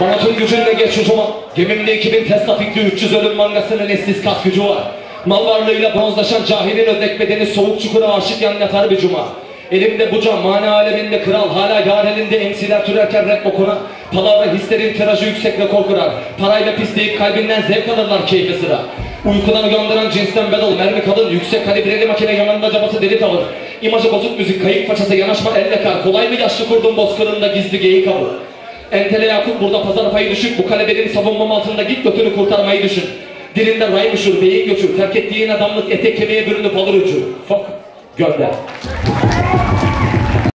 Balat'ın gücünle geç ucuma. Gemimde 2000 Tesla fikri, 300 ölüm mangasının eşsiz kas gücü var. Mal varlığıyla bronzlaşan cahilin ödek bedeni soğuk çukura aşık yan yatar bir cuma. Elimde buca, mana aleminde kral, hala yar elinde emsiler türerken rap bokuna. Palavra hislerin tirajı yüksek rekor kurar. Parayla pisleyip kalbinden zevk alırlar keyfi sıra. Uykudan uyandıran cinsten bedel, mermi kalın, yüksek kalibreli makine yanında cabası deli tavır. İmajı bozuk müzik, kayık façası, yanaşma elle kar. Kolay mı yaşlı kurdun bozkırında gizli geyik avı? Entele Yakup burada pazar payı düşük, bu kale benim savunmam altında git götünü kurtarmayı düşün. Dilinde ray uşur, beyin göçür, terk ettiğin adamlık ete kemiğe bürünüp alır ucu. Fuck, gönder.